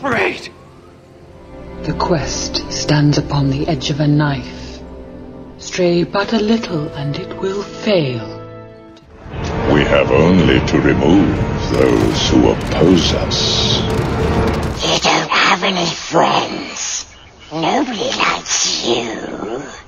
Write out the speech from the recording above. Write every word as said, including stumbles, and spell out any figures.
desperate! The quest stands upon the edge of a knife. Stray but a little and it will fail. We have only to remove those who oppose us. You don't have any friends. Nobody likes you.